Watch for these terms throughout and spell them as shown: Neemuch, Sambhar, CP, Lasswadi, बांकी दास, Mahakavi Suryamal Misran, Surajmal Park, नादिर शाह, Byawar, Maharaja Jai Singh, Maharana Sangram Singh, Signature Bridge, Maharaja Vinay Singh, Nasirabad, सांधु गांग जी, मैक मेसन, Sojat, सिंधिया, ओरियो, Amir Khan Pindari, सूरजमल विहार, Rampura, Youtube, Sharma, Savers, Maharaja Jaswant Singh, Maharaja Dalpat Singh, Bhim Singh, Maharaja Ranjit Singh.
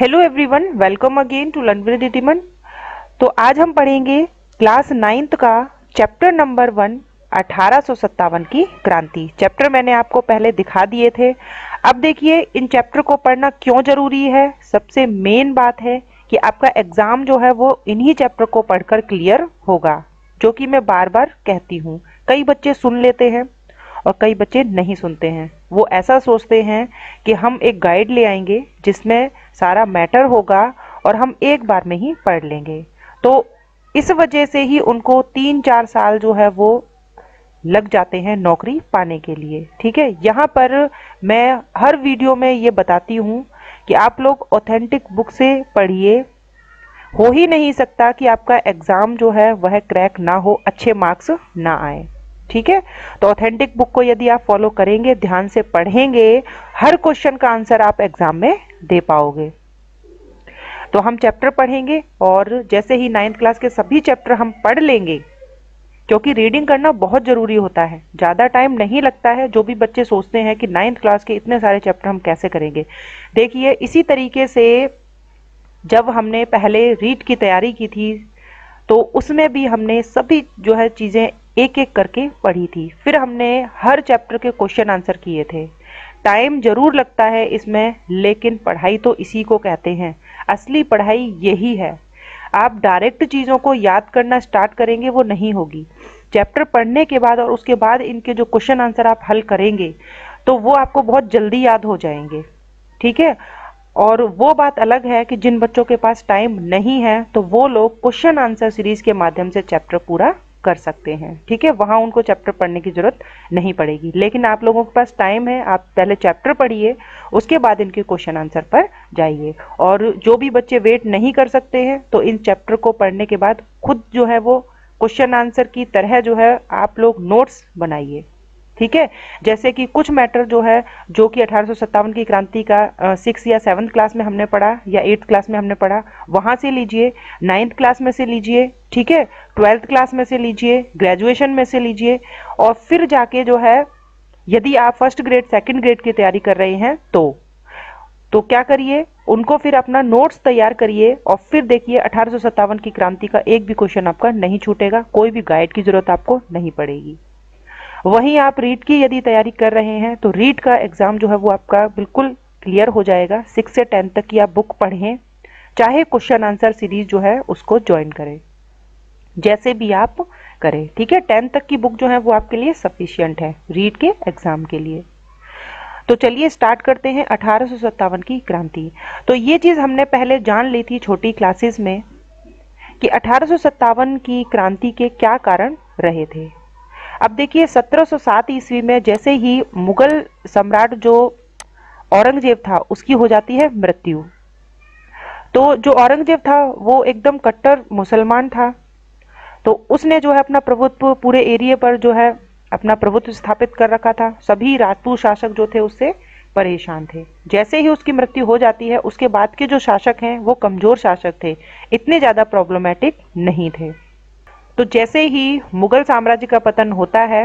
Hello everyone, welcome again to learn with Ritiman. तो आज हम पढ़ेंगे क्लास 9th का चैप्टर नंबर 1 1857 की क्रांति। चैप्टर मैंने आपको पहले दिखा दिए थे। अब देखिए इन चैप्टर को पढ़ना क्यों जरूरी है। सबसे मेन बात है कि आपका एग्जाम जो है वो इन्हीं चैप्टर को पढ़कर क्लियर होगा, जो कि मैं बार बार कहती हूँ। कई बच्चे सुन लेते हैं और कई बच्चे नहीं सुनते हैं। वो ऐसा सोचते हैं कि हम एक गाइड ले आएंगे जिसमें सारा मैटर होगा और हम एक बार में ही पढ़ लेंगे। तो इस वजह से ही उनको 3-4 साल जो है वो लग जाते हैं नौकरी पाने के लिए। ठीक है, यहाँ पर मैं हर वीडियो में ये बताती हूँ कि आप लोग ऑथेंटिक बुक से पढ़िए। हो ही नहीं सकता कि आपका एग्ज़ाम जो है वह क्रैक ना हो, अच्छे मार्क्स ना आए। ठीक है, तो ऑथेंटिक बुक को यदि आप फॉलो करेंगे, ध्यान से पढ़ेंगे, हर क्वेश्चन का आंसर आप एग्जाम में दे पाओगे। तो हम चैप्टर पढ़ेंगे और जैसे ही 9th क्लास के सभी चैप्टर हम पढ़ लेंगे, क्योंकि रीडिंग करना बहुत ज़रूरी होता है। ज़्यादा टाइम नहीं लगता है। जो भी बच्चे सोचते हैं कि 9th क्लास के इतने सारे चैप्टर हम कैसे करेंगे, देखिए इसी तरीके से जब हमने पहले रीड की तैयारी की थी तो उसमें भी हमने सभी जो है चीज़ें एक एक करके पढ़ी थी। फिर हमने हर चैप्टर के क्वेश्चन आंसर किए थे। टाइम ज़रूर लगता है इसमें, लेकिन पढ़ाई तो इसी को कहते हैं। असली पढ़ाई यही है। आप डायरेक्ट चीज़ों को याद करना स्टार्ट करेंगे वो नहीं होगी। चैप्टर पढ़ने के बाद और उसके बाद इनके जो क्वेश्चन आंसर आप हल करेंगे तो वो आपको बहुत जल्दी याद हो जाएंगे। ठीक है, और वो बात अलग है कि जिन बच्चों के पास टाइम नहीं है तो वो लोग क्वेश्चन आंसर सीरीज़ के माध्यम से चैप्टर पूरा कर सकते हैं। ठीक है, वहाँ उनको चैप्टर पढ़ने की ज़रूरत नहीं पड़ेगी। लेकिन आप लोगों के पास टाइम है, आप पहले चैप्टर पढ़िए, उसके बाद इनके क्वेश्चन आंसर पर जाइए। और जो भी बच्चे वेट नहीं कर सकते हैं तो इन चैप्टर को पढ़ने के बाद खुद जो है वो क्वेश्चन आंसर की तरह जो है आप लोग नोट्स बनाइए। ठीक है, जैसे कि कुछ मैटर जो है, जो कि 1857 की क्रांति का 6th या 7th क्लास में हमने पढ़ा या 8th क्लास में हमने पढ़ा, वहाँ से लीजिए, 9th क्लास में से लीजिए, ठीक है, 12th क्लास में से लीजिए, ग्रेजुएशन में से लीजिए, और फिर जाके जो है यदि आप 1st ग्रेड 2nd ग्रेड की तैयारी कर रहे हैं तो क्या करिए, उनको फिर अपना नोट्स तैयार करिए और फिर देखिए 1857 की क्रांति का एक भी क्वेश्चन आपका नहीं छूटेगा। कोई भी गाइड की ज़रूरत आपको नहीं पड़ेगी। वहीं आप रीट की यदि तैयारी कर रहे हैं तो रीट का एग्ज़ाम जो है वो आपका बिल्कुल क्लियर हो जाएगा। 6 से 10 तक की आप बुक पढ़ें, चाहे क्वेश्चन आंसर सीरीज़ जो है उसको ज्वाइन करें, जैसे भी आप करें। ठीक है, 10 तक की बुक जो है वो आपके लिए सफिशियंट है रीट के एग्ज़ाम के लिए। तो चलिए स्टार्ट करते हैं 1857 की क्रांति। तो ये चीज़ हमने पहले जान ली थी छोटी क्लासेस में कि 1857 की क्रांति के क्या कारण रहे थे। अब देखिए 1707 ईस्वी में जैसे ही मुग़ल सम्राट जो औरंगजेब था उसकी हो जाती है मृत्यु, तो जो औरंगजेब था वो एकदम कट्टर मुसलमान था, तो उसने जो है अपना प्रभुत्व पूरे एरिया पर जो है अपना प्रभुत्व स्थापित कर रखा था। सभी राजपूत शासक जो थे उससे परेशान थे। जैसे ही उसकी मृत्यु हो जाती है, उसके बाद के जो शासक हैं वो कमज़ोर शासक थे, इतने ज़्यादा प्रॉब्लमेटिक नहीं थे। तो जैसे ही मुग़ल साम्राज्य का पतन होता है,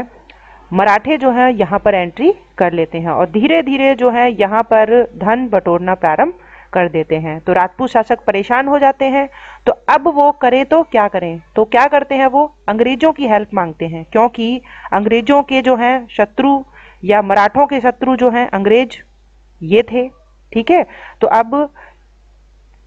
मराठे जो हैं यहाँ पर एंट्री कर लेते हैं और धीरे धीरे जो है यहाँ पर धन बटोरना प्रारंभ कर देते हैं। तो राजपूत शासक परेशान हो जाते हैं। तो अब वो करें तो क्या करें, तो क्या करते हैं वो अंग्रेज़ों की हेल्प मांगते हैं, क्योंकि अंग्रेज़ों के जो हैं शत्रु या मराठों के शत्रु जो हैं अंग्रेज ये थे। ठीक है, तो अब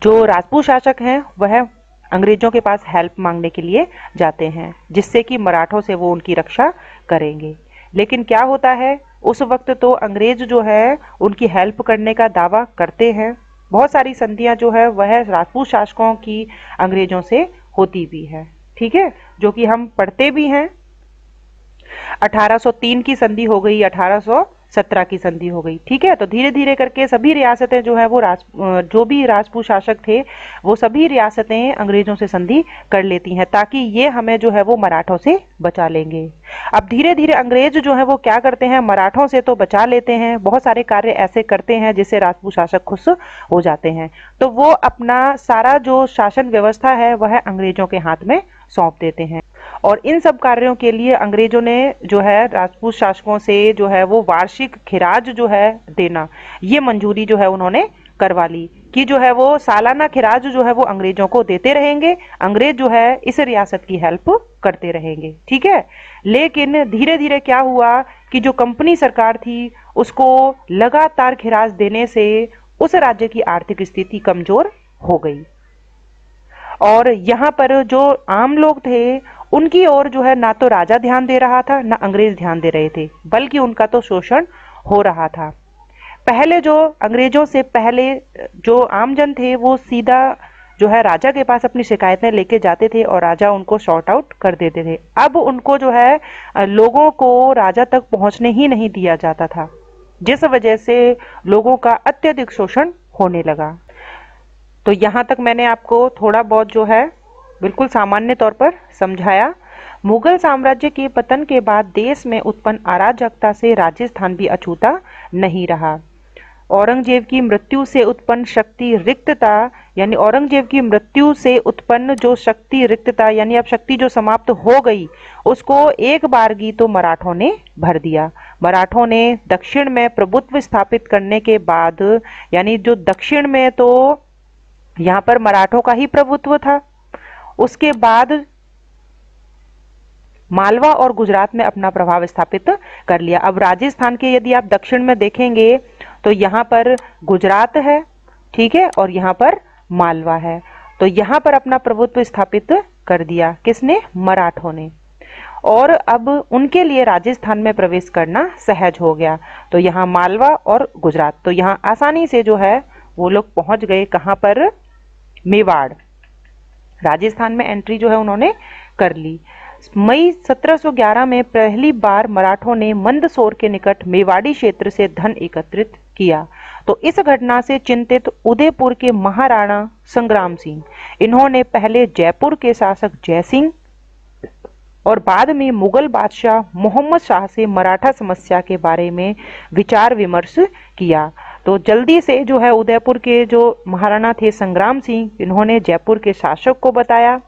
जो राजपूत शासक हैं वह अंग्रेज़ों के पास हेल्प मांगने के लिए जाते हैं, जिससे कि मराठों से वो उनकी रक्षा करेंगे। लेकिन क्या होता है, उस वक्त तो अंग्रेज़ जो है उनकी हेल्प करने का दावा करते हैं। बहुत सारी संधियां जो है वह राजपूत शासकों की अंग्रेज़ों से होती भी है। ठीक है, जो कि हम पढ़ते भी हैं। 1803 की संधि हो गई, 1817 की संधि हो गई। ठीक है, तो धीरे धीरे करके सभी रियासतें जो है वो जो भी राजपूत शासक थे वो सभी रियासतें अंग्रेज़ों से संधि कर लेती हैं, ताकि ये हमें जो है वो मराठों से बचा लेंगे। अब धीरे धीरे अंग्रेज़ जो है वो क्या करते हैं, मराठों से तो बचा लेते हैं, बहुत सारे कार्य ऐसे करते हैं जिससे राजपूत शासक खुश हो जाते हैं। तो वो अपना सारा जो शासन व्यवस्था है वह अंग्रेज़ों के हाथ में सौंप देते हैं। और इन सब कार्यों के लिए अंग्रेज़ों ने जो है राजपूत शासकों से जो है वो वार्षिक खिराज जो है देना, ये मंजूरी जो है उन्होंने करवा ली कि जो है वो सालाना खिराज जो है वो अंग्रेजों को देते रहेंगे, अंग्रेज जो है इस रियासत की हेल्प करते रहेंगे, ठीक है। लेकिन धीरे धीरे क्या हुआ कि जो कंपनी सरकार थी उसको लगातार खिराज देने से उस राज्य की आर्थिक स्थिति कमजोर हो गई और यहाँ पर जो आम लोग थे उनकी ओर जो है ना तो राजा ध्यान दे रहा था ना अंग्रेज ध्यान दे रहे थे, बल्कि उनका तो शोषण हो रहा था। पहले जो अंग्रेजों से पहले जो आमजन थे वो सीधा जो है राजा के पास अपनी शिकायतें लेके जाते थे और राजा उनको शॉर्ट आउट कर देते थे। अब उनको जो है लोगों को राजा तक पहुंचने ही नहीं दिया जाता था, जिस वजह से लोगों का अत्यधिक शोषण होने लगा। तो यहाँ तक मैंने आपको थोड़ा बहुत जो है बिल्कुल सामान्य तौर पर समझाया। मुगल साम्राज्य के पतन के बाद देश में उत्पन्न अराजकता से राजस्थान भी अछूता नहीं रहा। औरंगजेब की मृत्यु से उत्पन्न शक्ति रिक्तता, यानी औरंगजेब की मृत्यु से उत्पन्न जो शक्ति रिक्तता, यानी अब शक्ति जो समाप्त हो गई, उसको एक बारगी तो मराठों ने भर दिया। मराठों ने दक्षिण में प्रभुत्व स्थापित करने के बाद, यानी जो दक्षिण में तो यहाँ पर मराठों का ही प्रभुत्व था, उसके बाद मालवा और गुजरात में अपना प्रभाव स्थापित कर लिया। अब राजस्थान के यदि आप दक्षिण में देखेंगे तो यहाँ पर गुजरात है, ठीक है, और यहाँ पर मालवा है। तो यहाँ पर अपना प्रभुत्व स्थापित कर दिया किसने? मराठों ने। और अब उनके लिए राजस्थान में प्रवेश करना सहज हो गया। तो यहाँ मालवा और गुजरात, तो यहाँ आसानी से जो है वो लोग पहुंच गए कहाँ पर? मेवाड़। राजस्थान में एंट्री जो है उन्होंने कर ली। मई 1711 में पहली बार मराठों ने मंदसौर के निकट मेवाड़ी क्षेत्र से धन एकत्रित किया। तो इस घटना से चिंतित उदयपुर के महाराणा संग्राम सिंह, इन्होंने पहले जयपुर के शासक जय सिंह और बाद में मुगल बादशाह मोहम्मद शाह से मराठा समस्या के बारे में विचार विमर्श किया। तो जल्दी से जो है उदयपुर के जो महाराणा थे संग्राम सिंह, इन्होंने जयपुर के शासक को बताया।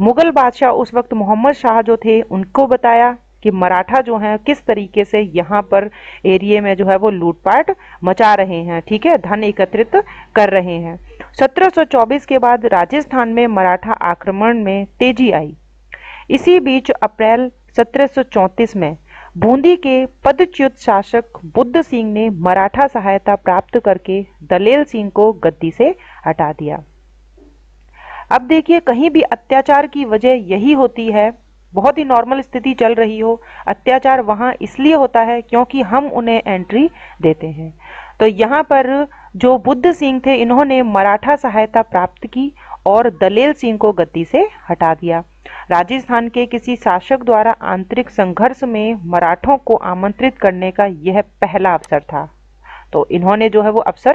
मुगल बादशाह उस वक्त मोहम्मद शाह जो थे उनको बताया कि मराठा जो है किस तरीके से यहाँ पर एरिया में जो है वो लूटपाट मचा रहे हैं, ठीक है, धन एकत्रित कर रहे हैं। 1724 के बाद राजस्थान में मराठा आक्रमण में तेजी आई। इसी बीच अप्रैल 1734 में बूंदी के पदच्युत शासक बुद्ध सिंह ने मराठा सहायता प्राप्त करके दलेल सिंह को गद्दी से हटा दिया। अब देखिए, कहीं भी अत्याचार की वजह यही होती है, बहुत ही नॉर्मल स्थिति चल रही हो, अत्याचार वहाँ इसलिए होता है क्योंकि हम उन्हें एंट्री देते हैं। तो यहाँ पर जो बुद्ध सिंह थे इन्होंने मराठा सहायता प्राप्त की और दलेल सिंह को गद्दी से हटा दिया। राजस्थान के किसी शासक द्वारा आंतरिक संघर्ष में मराठों को आमंत्रित करने का यह पहला अवसर था, तो इन्होंने जो है वो अवसर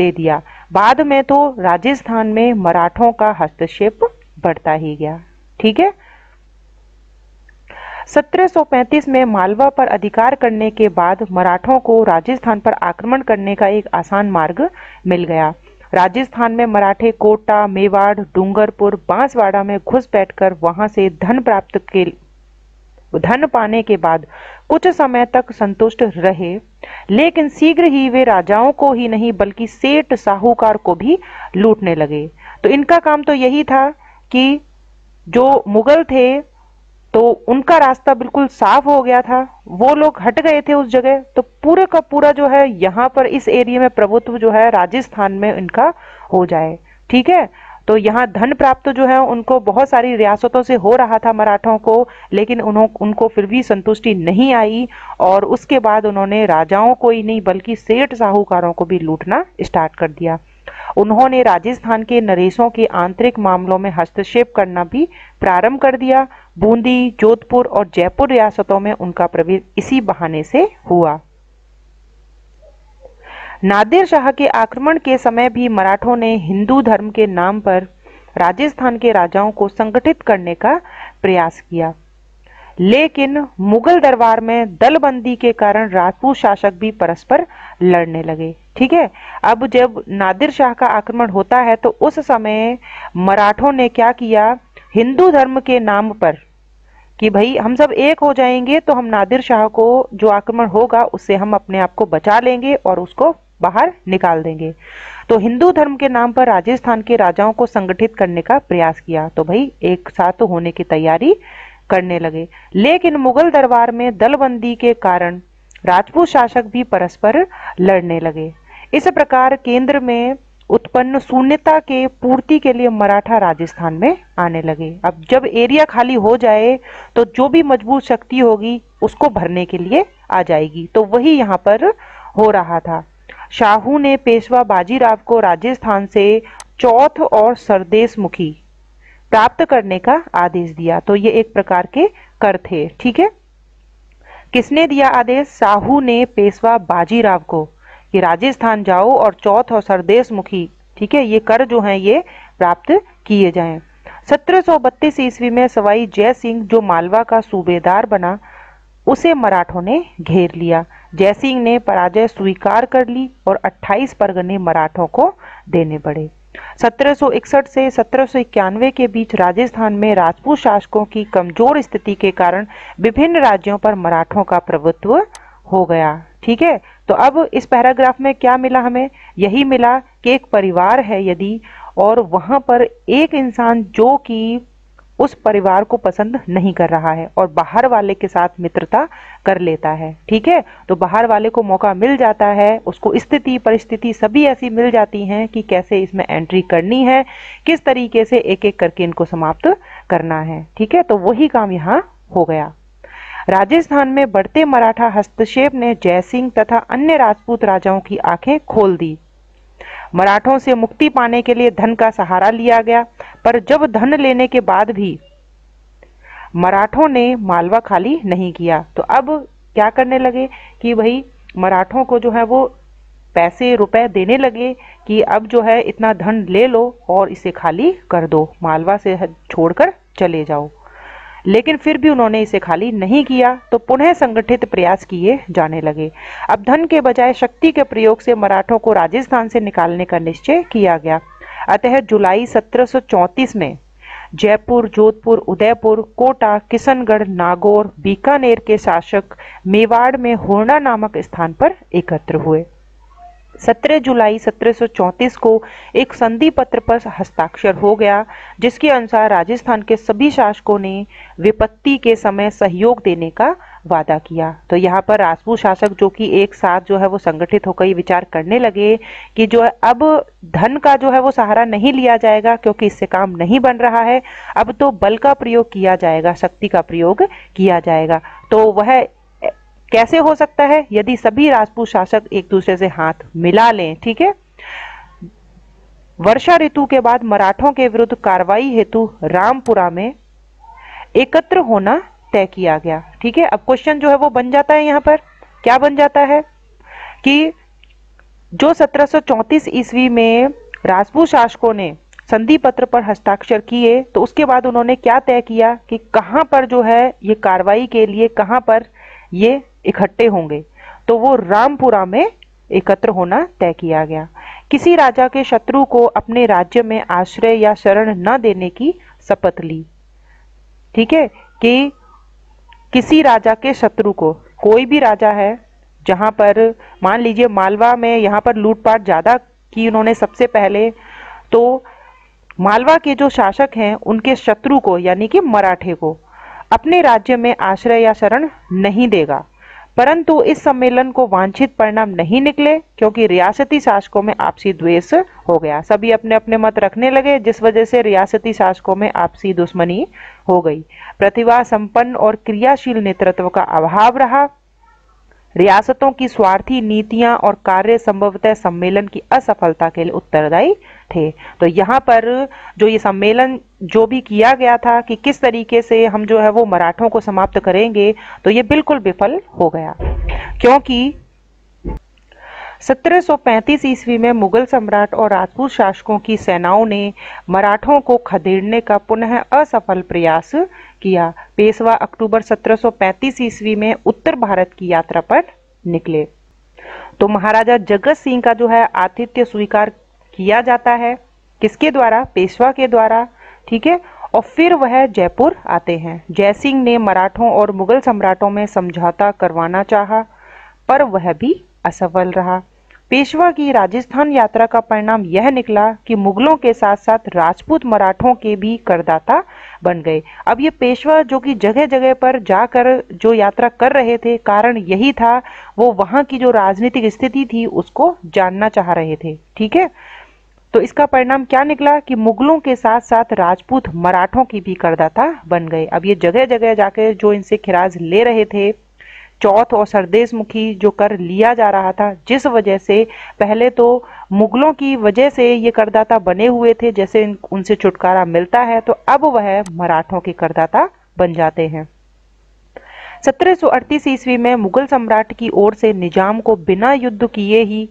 दे दिया। बाद में तो राजस्थान में मराठों का हस्तक्षेप बढ़ता ही गया, ठीक है। 1735 में मालवा पर अधिकार करने के बाद मराठों को राजस्थान पर आक्रमण करने का एक आसान मार्ग मिल गया। राजस्थान में मराठे कोटा, मेवाड़, डूंगरपुर, बांसवाड़ा में घुसपैठ कर वहां से धन पाने के बाद कुछ समय तक संतुष्ट रहे, लेकिन शीघ्र ही वे राजाओं को ही नहीं बल्कि सेठ साहूकार को भी लूटने लगे। तो इनका काम तो यही था कि जो मुगल थे तो उनका रास्ता बिल्कुल साफ हो गया था, वो लोग हट गए थे उस जगह, तो पूरे का पूरा जो है यहाँ पर इस एरिया में प्रभुत्व जो है राजस्थान में इनका हो जाए, ठीक है। तो यहाँ धन प्राप्त जो है उनको बहुत सारी रियासतों से हो रहा था मराठों को, लेकिन उनको फिर भी संतुष्टि नहीं आई और उसके बाद उन्होंने राजाओं को ही नहीं बल्कि सेठ साहूकारों को भी लूटना स्टार्ट कर दिया। उन्होंने राजस्थान के नरेशों के आंतरिक मामलों में हस्तक्षेप करना भी प्रारंभ कर दिया। बूंदी, जोधपुर और जयपुर रियासतों में उनका प्रवेश इसी बहाने से हुआ। नादिर शाह के आक्रमण के समय भी मराठों ने हिंदू धर्म के नाम पर राजस्थान के राजाओं को संगठित करने का प्रयास किया, लेकिन मुगल दरबार में दलबंदी के कारण राजपूत शासक भी परस्पर लड़ने लगे, ठीक है। अब जब नादिर शाह का आक्रमण होता है तो उस समय मराठों ने क्या किया, हिंदू धर्म के नाम पर कि भाई हम सब एक हो जाएंगे तो हम नादिर शाह को जो आक्रमण होगा उससे हम अपने आप को बचा लेंगे और उसको बाहर निकाल देंगे। तो हिंदू धर्म के नाम पर राजस्थान के राजाओं को संगठित करने का प्रयास किया। तो भाई एक साथ होने की तैयारी करने लगे, लेकिन मुगल दरबार में दलबंदी के कारण राजपूत शासक भी परस्पर लड़ने लगे। इस प्रकार केंद्र में उत्पन्न शून्यता के पूर्ति के लिए मराठा राजस्थान में आने लगे। अब जब एरिया खाली हो जाए तो जो भी मजबूत शक्ति होगी उसको भरने के लिए आ जाएगी, तो वही यहाँ पर हो रहा था। शाहू ने पेशवा बाजीराव को राजस्थान से चौथ और सरदेश मुखी प्राप्त करने का आदेश दिया। तो ये एक प्रकार के कर थे, ठीक है। किसने दिया आदेश? शाहू ने पेशवा बाजीराव को कि राजस्थान जाओ और चौथ और सरदेश मुखी, ठीक है, ये कर जो हैं ये प्राप्त किए जाएं। 1732 ईस्वी में सवाई जय सिंह जो मालवा का सूबेदार बना, उसे मराठों ने घेर लिया। जय सिंह ने पराजय स्वीकार कर ली और 28 परगने मराठों को देने पड़े। 1761 से 1791 के बीच राजस्थान में राजपूत शासकों की कमजोर स्थिति के कारण विभिन्न राज्यों पर मराठों का प्रभुत्व हो गया, ठीक है। तो अब इस पैराग्राफ में क्या मिला हमें? यही मिला कि एक परिवार है यदि, और वहाँ पर एक इंसान जो कि उस परिवार को पसंद नहीं कर रहा है और बाहर वाले के साथ मित्रता कर लेता है, ठीक है, तो बाहर वाले को मौका मिल जाता है, उसको स्थिति परिस्थिति सभी ऐसी मिल जाती हैं कि कैसे इसमें एंट्री करनी है, किस तरीके से एक एक करके इनको समाप्त करना है, ठीक है। तो वही काम यहाँ हो गया। राजस्थान में बढ़ते मराठा हस्तक्षेप ने जयसिंह तथा अन्य राजपूत राजाओं की आंखें खोल दी। मराठों से मुक्ति पाने के लिए धन का सहारा लिया गया, पर जब धन लेने के बाद भी मराठों ने मालवा खाली नहीं किया। तो अब क्या करने लगे कि भाई मराठों को जो है वो पैसे रुपए देने लगे कि अब जो है इतना धन ले लो और इसे खाली कर दो, मालवा से छोड़कर चले जाओ। लेकिन फिर भी उन्होंने इसे खाली नहीं किया, तो पुनः संगठित प्रयास किए जाने लगे। अब धन के बजाय शक्ति के प्रयोग से मराठों को राजस्थान से निकालने का निश्चय किया गया। अतः जुलाई 1734 में जयपुर, जोधपुर, उदयपुर, कोटा, किशनगढ़, नागौर, बीकानेर के शासक मेवाड़ में होरना नामक स्थान पर एकत्र हुए। 17 जुलाई 1734 को एक संधि पत्र पर हस्ताक्षर हो गया, जिसके अनुसार राजस्थान के सभी शासकों ने विपत्ति के समय सहयोग देने का वादा किया। तो यहाँ पर राजपूत शासक जो कि एक साथ जो है वो संगठित होकर ये विचार करने लगे कि जो है अब धन का जो है वो सहारा नहीं लिया जाएगा क्योंकि इससे काम नहीं बन रहा है, अब तो बल का प्रयोग किया जाएगा, शक्ति का प्रयोग किया जाएगा। तो वह कैसे हो सकता है? यदि सभी राजपूत शासक एक दूसरे से हाथ मिला लें, ठीक है। वर्षा ऋतु के बाद मराठों के विरुद्ध कार्रवाई हेतु रामपुरा में एकत्र होना तय किया गया, ठीक है। अब क्वेश्चन जो है वो बन जाता है यहाँ पर, क्या बन जाता है कि जो 1734 ईस्वी में राजपूत शासकों ने संधि पत्र पर हस्ताक्षर किए, तो उसके बाद उन्होंने क्या तय किया कि कहाँ पर जो है ये कार्रवाई के लिए कहाँ पर ये इकट्ठे होंगे, तो वो रामपुरा में एकत्र होना तय किया गया। किसी राजा के शत्रु को अपने राज्य में आश्रय या शरण न देने की शपथ ली, ठीक है, कि किसी राजा के शत्रु को, कोई भी राजा है जहाँ पर मान लीजिए मालवा में यहाँ पर लूटपाट ज़्यादा की उन्होंने सबसे पहले, तो मालवा के जो शासक हैं उनके शत्रु को यानी कि मराठे को अपने राज्य में आश्रय या शरण नहीं देगा। परंतु इस सम्मेलन को वांछित परिणाम नहीं निकले क्योंकि रियासती शासकों में आपसी द्वेष हो गया, सभी अपने अपने मत रखने लगे, जिस वजह से रियासती शासकों में आपसी दुश्मनी हो गई। प्रतिभा संपन्न और क्रियाशील नेतृत्व का अभाव रहा। रियासतों की स्वार्थी नीतियां और कार्य संभवतः सम्मेलन की असफलता के लिए उत्तरदायी थे। तो यहाँ पर जो ये सम्मेलन जो भी किया गया था कि किस तरीके से हम जो है वो मराठों को समाप्त करेंगे, तो ये बिल्कुल विफल हो गया, क्योंकि 1735 ईस्वी में मुगल सम्राट और राजपूत शासकों की सेनाओं ने मराठों को खदेड़ने का पुनः असफल प्रयास किया। पेशवा अक्टूबर 1735 ईस्वी में उत्तर भारत की यात्रा पर निकले। तो महाराजा जगत सिंह का जो है आतिथ्य स्वीकार किया जाता है, किसके द्वारा? पेशवा के द्वारा, ठीक है। और फिर वह जयपुर आते हैं। जयसिंह ने मराठों और मुगल सम्राटों में समझौता करवाना चाहा, पर वह भी असफल रहा। पेशवा की राजस्थान यात्रा का परिणाम यह निकला कि मुगलों के साथ साथ राजपूत मराठों के भी करदाता बन गए। अब ये पेशवा जो कि जगह जगह पर जाकर जो यात्रा कर रहे थे, कारण यही था वो वहाँ की जो राजनीतिक स्थिति थी उसको जानना चाह रहे थे। ठीक है, तो इसका परिणाम क्या निकला कि मुगलों के साथ साथ राजपूत मराठों की भी करदाता बन गए। अब ये जगह जगह जाकर जो इनसे खिराज ले रहे थे, चौथ और सरदेश मुखी जो कर लिया जा रहा था, जिस वजह से पहले तो मुगलों की वजह से ये करदाता बने हुए थे, जैसे उनसे छुटकारा मिलता है तो अब वह मराठों के करदाता बन जाते हैं। 1738 ईस्वी में मुगल सम्राट की ओर से निजाम को बिना युद्ध किए ही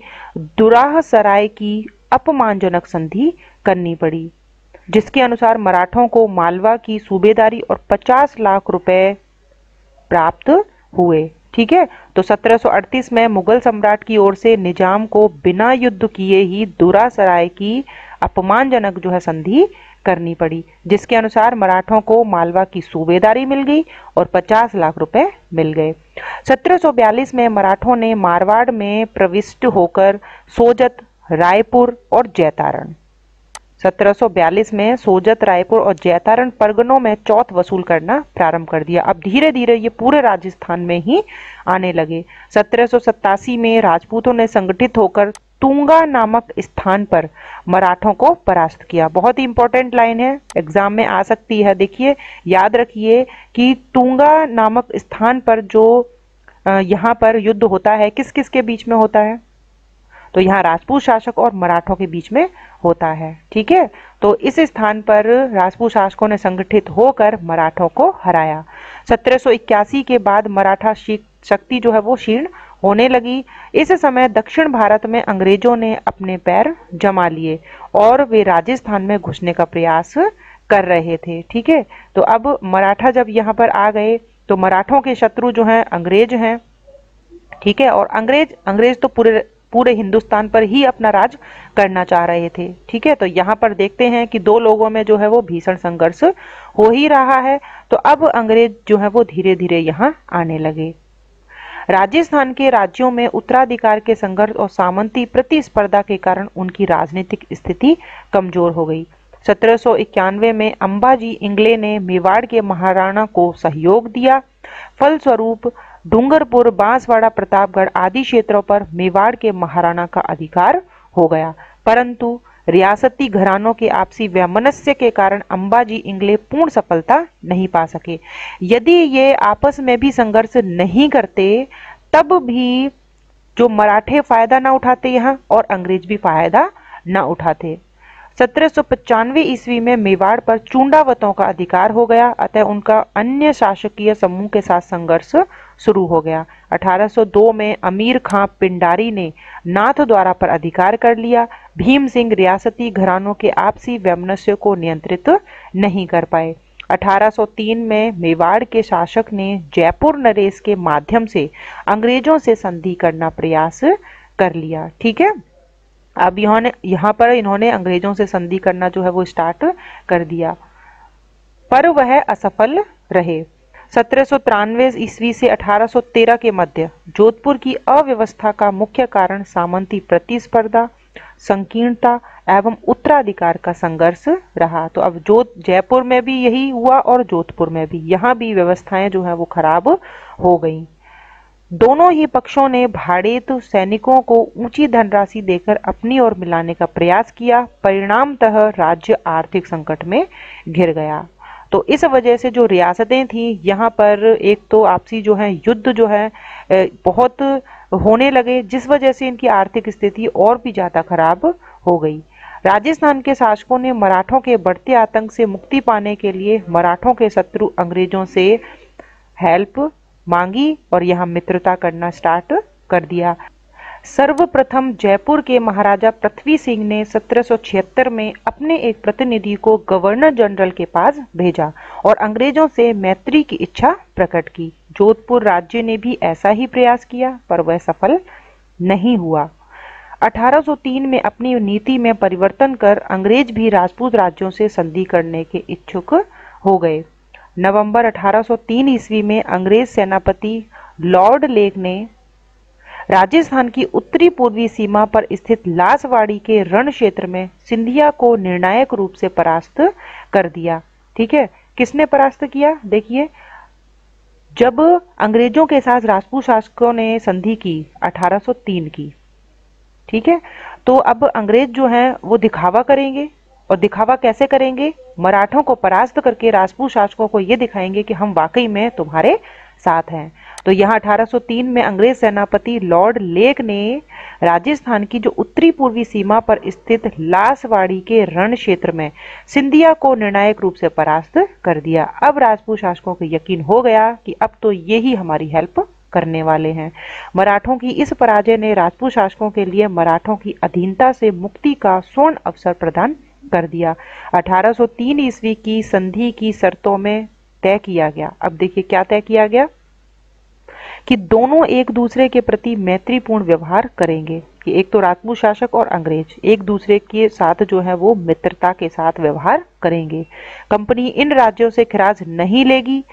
दुराह सराय की अपमानजनक संधि करनी पड़ी, जिसके अनुसार मराठों को मालवा की सूबेदारी और 50 लाख रुपए प्राप्त हुए। ठीक है, तो 1738 में मुगल सम्राट की ओर से निजाम को बिना युद्ध किए ही दुरासराय की अपमानजनक जो है संधि करनी पड़ी, जिसके अनुसार मराठों को मालवा की सूबेदारी मिल गई और 50 लाख रुपए मिल गए। 1742 में मराठों ने मारवाड़ में प्रविष्ट होकर सोजत, रायपुर और जैतारण 1742 में सोजत, रायपुर और जैतारण परगनों में चौथ वसूल करना प्रारंभ कर दिया। अब धीरे धीरे ये पूरे राजस्थान में ही आने लगे। 1787 में राजपूतों ने संगठित होकर तुंगा नामक स्थान पर मराठों को परास्त किया। बहुत ही इंपॉर्टेंट लाइन है, एग्जाम में आ सकती है। देखिए, याद रखिए कि तुंगा नामक स्थान पर जो यहाँ पर युद्ध होता है किस किस के बीच में होता है, तो यहाँ राजपूत शासक और मराठों के बीच में होता है। ठीक है, तो इस स्थान पर राजपूत शासकों ने संगठित होकर मराठों को हराया। 1781 के बाद मराठा शक्ति जो है वो क्षीण होने लगी। इस समय दक्षिण भारत में अंग्रेजों ने अपने पैर जमा लिए और वे राजस्थान में घुसने का प्रयास कर रहे थे। ठीक है, तो अब मराठा जब यहाँ पर आ गए तो मराठों के शत्रु जो हैं अंग्रेज हैं। ठीक है, और अंग्रेज तो पूरे हिंदुस्तान पर ही अपना राज करना चाह रहे थे। ठीक है, तो यहाँ पर देखते हैं कि दो लोगों में जो है वो भीषण संघर्ष हो ही रहा है। तो अब अंग्रेज जो है वो धीरे धीरे यहाँ आने लगे। राजस्थान के राज्यों में उत्तराधिकार के संघर्ष और सामंती प्रतिस्पर्धा के कारण उनकी राजनीतिक स्थिति कमजोर हो गई। 1791 में अंबाजी इंगले ने मेवाड़ के महाराणा को सहयोग दिया। फलस्वरूप डूंगरपुर, बांसवाड़ा, प्रतापगढ़ आदि क्षेत्रों पर मेवाड़ के महाराणा का अधिकार हो गया, परंतु रियासती घरानों के आपसी वैमनस्य के कारण अंबाजी इंगले पूर्ण सफलता नहीं पा सके। यदि ये आपस में भी संघर्ष नहीं करते तब भी जो मराठे फायदा ना उठाते यहाँ और अंग्रेज भी फायदा ना उठाते। 1795 ईस्वी में मेवाड़ पर चूंडावतों का अधिकार हो गया, अतः उनका अन्य शासकीय समूह के साथ संघर्ष शुरू हो गया। 1802 में अमीर खां पिंडारी ने नाथ द्वारा पर अधिकार कर लिया। भीम सिंह रियासती घरानों के आपसी वैमनस्य को नियंत्रित नहीं कर पाए। 1803 में मेवाड़ के शासक ने जयपुर नरेश के माध्यम से अंग्रेजों से संधि करना प्रयास कर लिया। ठीक है, अब यहाँ पर इन्होंने अंग्रेजों से संधि करना जो है वो स्टार्ट कर दिया, पर वह असफल रहे। 1793 ईस्वी से 1813 के मध्य जोधपुर की अव्यवस्था का मुख्य कारण सामंती प्रतिस्पर्धा, संकीर्णता एवं उत्तराधिकार का संघर्ष रहा। तो अब जयपुर में भी यही हुआ और जोधपुर में भी, यहाँ भी व्यवस्थाएं जो है वो खराब हो गई। दोनों ही पक्षों ने भाड़ेतु सैनिकों को ऊंची धनराशि देकर अपनी ओर मिलाने का प्रयास किया, परिणामतः राज्य आर्थिक संकट में घिर गया। तो इस वजह से जो रियासतें थीं यहाँ पर एक तो आपसी जो है युद्ध जो है बहुत होने लगे, जिस वजह से इनकी आर्थिक स्थिति और भी ज़्यादा खराब हो गई। राजस्थान के शासकों ने मराठों के बढ़ते आतंक से मुक्ति पाने के लिए मराठों के शत्रु अंग्रेजों से हेल्प मांगी और यहाँ मित्रता करना स्टार्ट कर दिया। सर्वप्रथम जयपुर के महाराजा पृथ्वी सिंह ने 1776 में अपने एक प्रतिनिधि को गवर्नर जनरल के पास भेजा और अंग्रेजों से मैत्री की इच्छा प्रकट की। जोधपुर राज्य ने भी ऐसा ही प्रयास किया पर वह सफल नहीं हुआ। 1803 में अपनी नीति में परिवर्तन कर अंग्रेज भी राजपूत राज्यों से संधि करने के इच्छुक हो गए। नवंबर 1803 ईस्वी में अंग्रेज सेनापति लॉर्ड लेक ने राजस्थान की उत्तरी पूर्वी सीमा पर स्थित लासवाड़ी के रण क्षेत्र में सिंधिया को निर्णायक रूप से परास्त कर दिया। ठीक है, किसने परास्त किया? देखिए, जब अंग्रेजों के साथ राजपूत शासकों ने संधि की 1803 की, ठीक है, तो अब अंग्रेज जो हैं वो दिखावा करेंगे, और दिखावा कैसे करेंगे? मराठों को परास्त करके राजपूत शासकों को ये दिखाएंगे कि हम वाकई में तुम्हारे साथ हैं। तो यहाँ 1803 में अंग्रेज सेनापति लॉर्ड लेक ने राजस्थान की जो उत्तरी पूर्वी सीमा पर स्थित लासवाड़ी के रण क्षेत्र में सिंधिया को निर्णायक रूप से परास्त कर दिया। अब राजपूत शासकों को यकीन हो गया कि अब तो यही हमारी हेल्प करने वाले हैं। मराठों की इस पराजय ने राजपूत शासकों के लिए मराठों की अधीनता से मुक्ति का स्वर्ण अवसर प्रदान कर दिया। 1803 ईस्वी की संधि की शर्तों में तय किया गया, अब देखिए क्या तय किया गया, कि दोनों एक दूसरे के प्रति मैत्रीपूर्ण व्यवहार करेंगे। कि एक तो राजपूत शासक और अंग्रेज एक दूसरे के साथ जो है वो मित्रता के साथ व्यवहार करेंगे। कंपनी इन राज्यों से खिराज नहीं लेगी।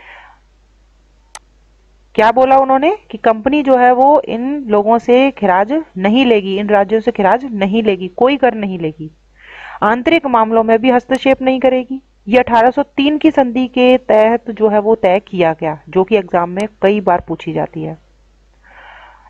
क्या बोला उन्होंने? कि कंपनी जो है वो इन लोगों से खिराज नहीं लेगी, इन राज्यों से खिराज नहीं लेगी, कोई कर नहीं लेगी, आंतरिक मामलों में भी हस्तक्षेप नहीं करेगी। ये 1803 की संधि के तहत जो है वो तय किया गया, जो कि एग्जाम में कई बार पूछी जाती है।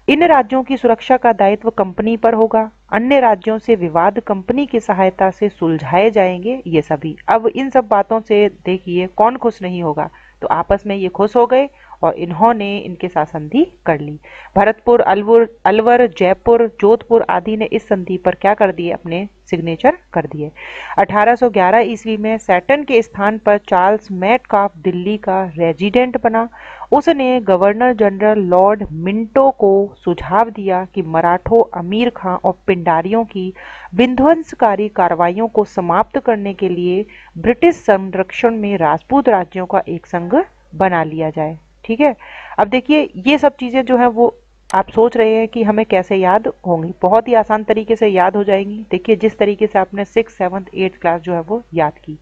इन राज्यों की सुरक्षा का दायित्व कंपनी पर होगा, अन्य राज्यों से विवाद कंपनी की सहायता से सुलझाए जाएंगे। ये सभी, अब इन सब बातों से देखिए कौन खुश नहीं होगा, तो आपस में ये खुश हो गए और इन्होंने इनके साथ संधि कर ली। भरतपुर, अलवर, जयपुर, जोधपुर आदि ने इस संधि पर क्या कर दिए? अपने सिग्नेचर कर दिए। 1811 ईस्वी में सैटन के स्थान पर चार्ल्स मैटकाफ दिल्ली का रेजिडेंट बना। उसने गवर्नर जनरल लॉर्ड मिंटो को सुझाव दिया कि मराठों, अमीर खां और पिंडारियों की विध्वंसकारी कार्रवाइयों को समाप्त करने के लिए ब्रिटिश संरक्षण में राजपूत राज्यों का एक संघ बना लिया जाए। ठीक है, अब देखिए ये सब चीज़ें जो हैं वो आप सोच रहे हैं कि हमें कैसे याद होंगी, बहुत ही आसान तरीके से याद हो जाएंगी। देखिए जिस तरीके से आपने 6th, 7th, 8th क्लास जो है वो याद की।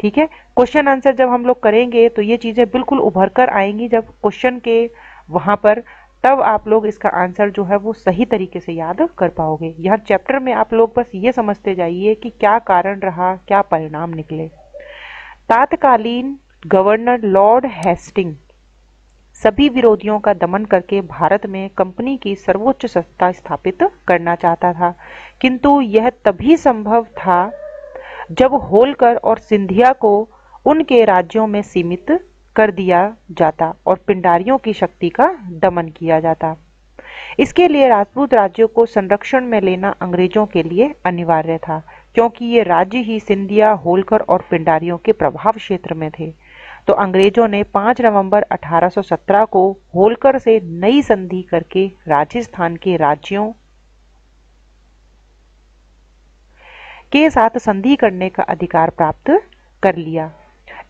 ठीक है, क्वेश्चन आंसर जब हम लोग करेंगे तो ये चीज़ें बिल्कुल उभर कर आएंगी, जब क्वेश्चन के वहाँ पर, तब आप लोग इसका आंसर जो है वो सही तरीके से याद कर पाओगे। यहाँ चैप्टर में आप लोग बस ये समझते जाइए कि क्या कारण रहा, क्या परिणाम निकले। तात्कालीन गवर्नर लॉर्ड हेस्टिंग सभी विरोधियों का दमन करके भारत में कंपनी की सर्वोच्च सत्ता स्थापित करना चाहता था, किंतु यह तभी संभव था जब होलकर और सिंधिया को उनके राज्यों में सीमित कर दिया जाता और पिंडारियों की शक्ति का दमन किया जाता। इसके लिए राजपूत राज्यों को संरक्षण में लेना अंग्रेजों के लिए अनिवार्य था, क्योंकि ये राज्य ही सिंधिया, होलकर और पिंडारियों के प्रभाव क्षेत्र में थे। तो अंग्रेजों ने 5 नवंबर 1817 को होलकर से नई संधि करके राजस्थान के राज्यों के साथ संधि करने का अधिकार प्राप्त कर लिया।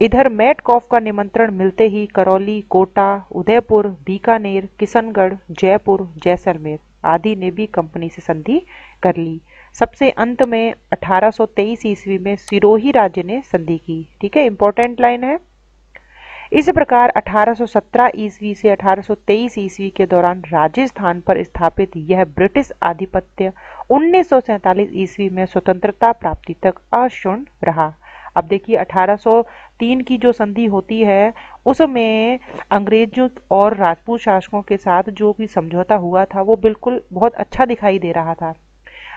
इधर मैटकाफ का निमंत्रण मिलते ही करौली, कोटा, उदयपुर, बीकानेर, किशनगढ़, जयपुर, जैसलमेर आदि ने भी कंपनी से संधि कर ली। सबसे अंत में 1823 ईस्वी में सिरोही राज्य ने संधि की। ठीक है, इंपॉर्टेंट लाइन है। इस प्रकार 1817 ईस्वी से 1823 ईस्वी के दौरान राजस्थान पर स्थापित यह ब्रिटिश आधिपत्य 1947 ईस्वी में स्वतंत्रता प्राप्ति तक अक्षुण्ण रहा। अब देखिए 1803 की जो संधि होती है उसमें अंग्रेजों और राजपूत शासकों के साथ जो भी समझौता हुआ था वो बिल्कुल बहुत अच्छा दिखाई दे रहा था,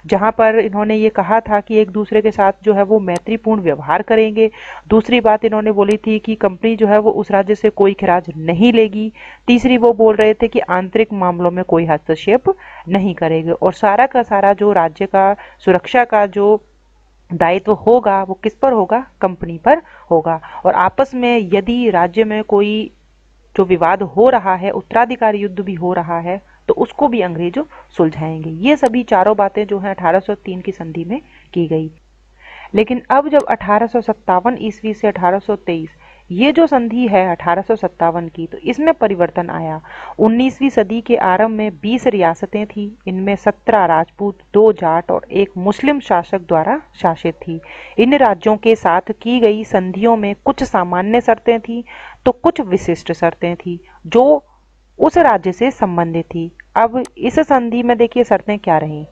जहाँ पर इन्होंने ये कहा था कि एक दूसरे के साथ जो है वो मैत्रीपूर्ण व्यवहार करेंगे। दूसरी बात इन्होंने बोली थी कि कंपनी जो है वो उस राज्य से कोई खिराज नहीं लेगी। तीसरी वो बोल रहे थे कि आंतरिक मामलों में कोई हस्तक्षेप नहीं करेंगे, और सारा का सारा जो राज्य का सुरक्षा का जो दायित्व होगा वो किस पर होगा? कंपनी पर होगा। और आपस में यदि राज्य में कोई जो विवाद हो रहा है, उत्तराधिकार युद्ध भी हो रहा है, तो उसको भी अंग्रेजों सुलझाएंगे। ये सभी चारों बातें जो हैं 1803 की संधि में की गई। लेकिन अब जब 1857 ईस्वी से 1823 ये जो संधि है 1857 की, तो इसमें परिवर्तन आया। 19वीं सदी के आरंभ में 20 रियासतें थीं, इनमें 17 राजपूत, 2 जाट और 1 मुस्लिम शासक द्वारा शासित थी। इन राज्यों के साथ की गई संधियों में कुछ सामान्य शर्तें थीं तो कुछ विशिष्ट शर्तें थीं जो उस राज्य से संबंधित थी। अब इस संधि में देखिए शर्तें क्या रही।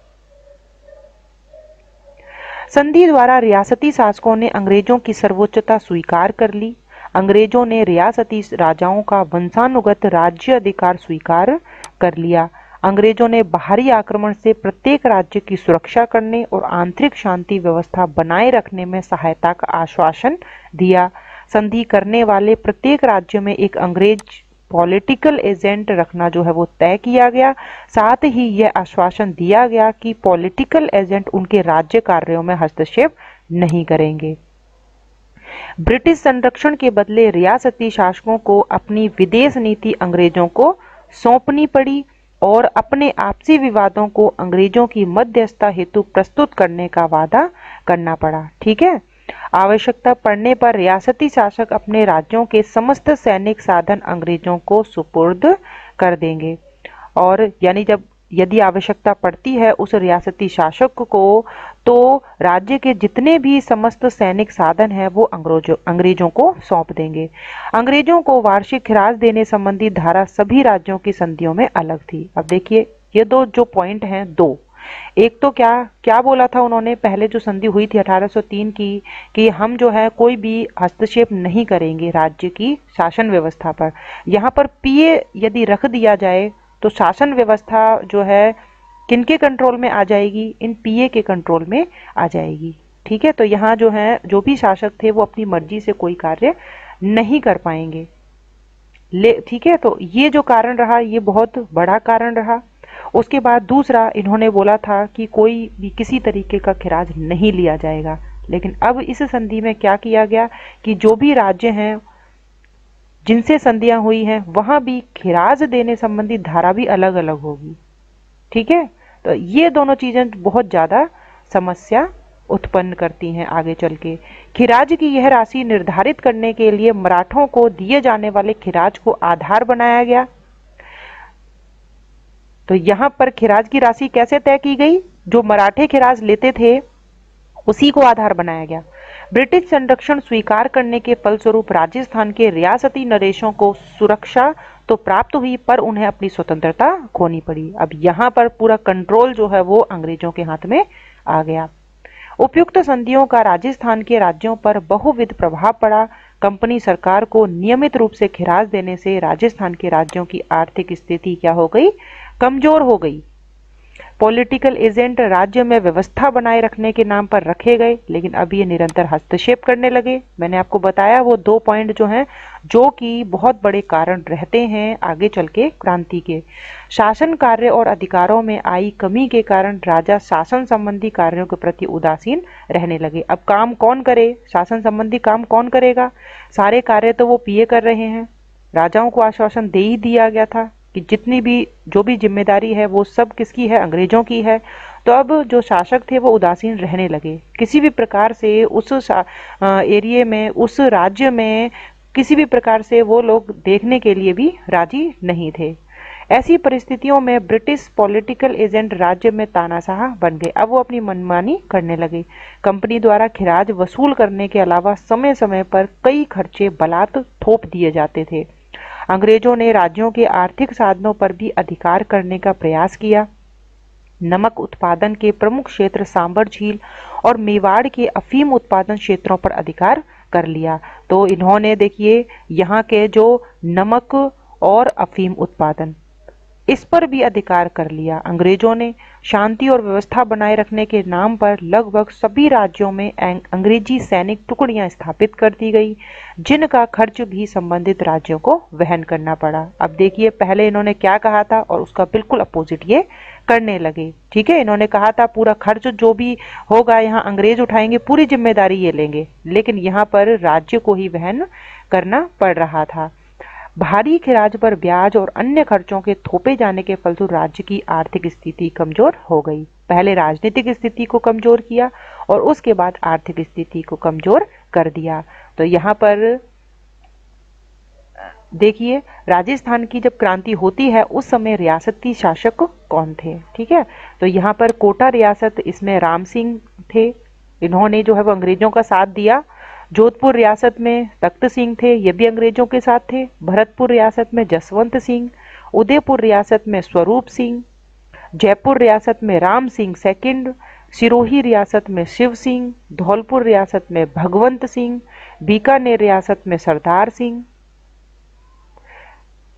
संधि द्वारा रियासती शासकों ने अंग्रेजों की सर्वोच्चता स्वीकार कर ली। अंग्रेजों ने रियासती राजाओं का वंशानुगत राज्य अधिकार स्वीकार कर लिया। अंग्रेजों ने बाहरी आक्रमण से प्रत्येक राज्य की सुरक्षा करने और आंतरिक शांति व्यवस्था बनाए रखने में सहायता का आश्वासन दिया। संधि करने वाले प्रत्येक राज्य में एक अंग्रेज पॉलिटिकल एजेंट रखना जो है वो तय किया गया। साथ ही यह आश्वासन दिया गया कि पॉलिटिकल एजेंट उनके राज्य कार्यों में हस्तक्षेप नहीं करेंगे। ब्रिटिश संरक्षण के बदले रियासती शासकों को अपनी विदेश नीति अंग्रेजों को सौंपनी पड़ी और अपने आपसी विवादों को अंग्रेजों की मध्यस्थता हेतु प्रस्तुत करने का वादा करना पड़ा। ठीक है, आवश्यकता पड़ने पर रियासती शासक अपने राज्यों के समस्त सैनिक साधन अंग्रेजों को सुपुर्द कर देंगे और यानी जब यदि आवश्यकता पड़ती है उस रियासती शासक को तो राज्य के जितने भी समस्त सैनिक साधन हैं वो अंग्रेजों को सौंप देंगे। अंग्रेजों को वार्षिक खिराज देने संबंधी धारा सभी राज्यों की संधियों में अलग थी। अब देखिए ये दो जो पॉइंट हैं, दो, एक तो क्या बोला था उन्होंने पहले जो संधि हुई थी 1803 की कि हम जो है कोई भी हस्तक्षेप नहीं करेंगे राज्य की शासन व्यवस्था पर। यहाँ पर पीए यदि रख दिया जाए तो शासन व्यवस्था जो है किनके कंट्रोल में आ जाएगी, इन पीए के कंट्रोल में आ जाएगी। ठीक है, तो यहाँ जो है जो भी शासक थे वो अपनी मर्जी से कोई कार्य नहीं कर पाएंगे। ठीक है, तो ये जो कारण रहा ये बहुत बड़ा कारण रहा। उसके बाद दूसरा इन्होंने बोला था कि कोई भी किसी तरीके का खिराज नहीं लिया जाएगा, लेकिन अब इस संधि में क्या किया गया कि जो भी राज्य हैं जिनसे संधियां हुई हैं वहां भी खिराज देने संबंधी धारा भी अलग अलग होगी। ठीक है, तो ये दोनों चीजें बहुत ज़्यादा समस्या उत्पन्न करती हैं आगे चल के। खिराज की यह राशि निर्धारित करने के लिए मराठों को दिए जाने वाले खिराज को आधार बनाया गया। तो यहाँ पर खिराज की राशि कैसे तय की गई, जो मराठे खिराज लेते थे उसी को आधार बनाया गया। ब्रिटिश संरक्षण स्वीकार करने के फलस्वरूप राजस्थान के रियासती नरेशों को सुरक्षा तो प्राप्त हुई पर उन्हें अपनी स्वतंत्रता खोनी पड़ी। अब यहाँ पर पूरा कंट्रोल जो है वो अंग्रेजों के हाथ में आ गया। उपयुक्त संधियों का राजस्थान के राज्यों पर बहुविध प्रभाव पड़ा। कंपनी सरकार को नियमित रूप से खिराज देने से राजस्थान के राज्यों की आर्थिक स्थिति क्या हो गई, कमजोर हो गई। पॉलिटिकल एजेंट राज्य में व्यवस्था बनाए रखने के नाम पर रखे गए, लेकिन अब ये निरंतर हस्तक्षेप करने लगे। मैंने आपको बताया वो दो पॉइंट जो हैं जो कि बहुत बड़े कारण रहते हैं आगे चल के क्रांति के। शासन कार्य और अधिकारों में आई कमी के कारण राजा शासन संबंधी कार्यों के प्रति उदासीन रहने लगे। अब काम कौन करे, शासन संबंधी काम कौन करेगा, सारे कार्य तो वो पीए कर रहे हैं। राजाओं को आश्वासन दे ही दिया गया था कि जितनी भी जो भी जिम्मेदारी है वो सब किसकी है, अंग्रेजों की है। तो अब जो शासक थे वो उदासीन रहने लगे। किसी भी प्रकार से उस एरिए में, उस राज्य में किसी भी प्रकार से वो लोग देखने के लिए भी राजी नहीं थे। ऐसी परिस्थितियों में ब्रिटिश पॉलिटिकल एजेंट राज्य में तानाशाह बन गए। अब वो अपनी मनमानी करने लगे। कंपनी द्वारा खिराज वसूल करने के अलावा समय समय पर कई खर्चे बलात् थोप दिए जाते थे। अंग्रेजों ने राज्यों के आर्थिक साधनों पर भी अधिकार करने का प्रयास किया। नमक उत्पादन के प्रमुख क्षेत्र सांबर झील और मेवाड़ के अफीम उत्पादन क्षेत्रों पर अधिकार कर लिया। तो इन्होंने देखिए यहाँ के जो नमक और अफीम उत्पादन, इस पर भी अधिकार कर लिया अंग्रेजों ने। शांति और व्यवस्था बनाए रखने के नाम पर लगभग सभी राज्यों में अंग्रेजी सैनिक टुकड़ियां स्थापित कर दी गई, जिनका खर्च भी संबंधित राज्यों को वहन करना पड़ा। अब देखिए पहले इन्होंने क्या कहा था और उसका बिल्कुल अपोजिट ये करने लगे। ठीक है, इन्होंने कहा था पूरा खर्च जो भी होगा यहाँ अंग्रेज उठाएंगे, पूरी जिम्मेदारी ये लेंगे, लेकिन यहाँ पर राज्य को ही वहन करना पड़ रहा था। भारी खिराज पर ब्याज और अन्य खर्चों के थोपे जाने के फलस्वरूप राज्य की आर्थिक स्थिति कमजोर हो गई। पहले राजनीतिक स्थिति को कमजोर किया और उसके बाद आर्थिक स्थिति को कमजोर कर दिया। तो यहाँ पर देखिए राजस्थान की जब क्रांति होती है उस समय रियासती शासक कौन थे। ठीक है, तो यहाँ पर कोटा रियासत, इसमें राम सिंह थे। इन्होंने जो है वो अंग्रेजों का साथ दिया। जोधपुर रियासत में तख्त सिंह थे, ये भी अंग्रेजों के साथ थे। भरतपुर रियासत में जसवंत सिंह, उदयपुर रियासत में स्वरूप सिंह, जयपुर रियासत में राम सिंह सेकंड, सिरोही रियासत में शिव सिंह, धौलपुर रियासत में भगवंत सिंह, बीकानेर रियासत में सरदार सिंह,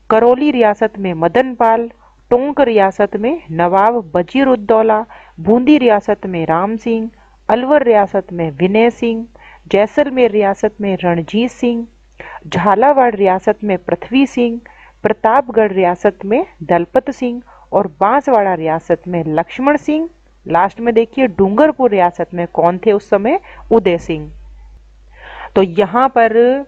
करौली रियासत में मदन पाल, टोंक रियासत में नवाब बजीरुद्दौला, बूंदी रियासत में राम सिंह, अलवर रियासत में विनय सिंह, जैसलमेर रियासत में रणजीत सिंह, झालावाड़ रियासत में पृथ्वी सिंह, प्रतापगढ़ रियासत में दलपत सिंह और बांसवाड़ा रियासत में लक्ष्मण सिंह। लास्ट में देखिए डूंगरपुर रियासत में कौन थे उस समय, उदय सिंह। तो यहाँ पर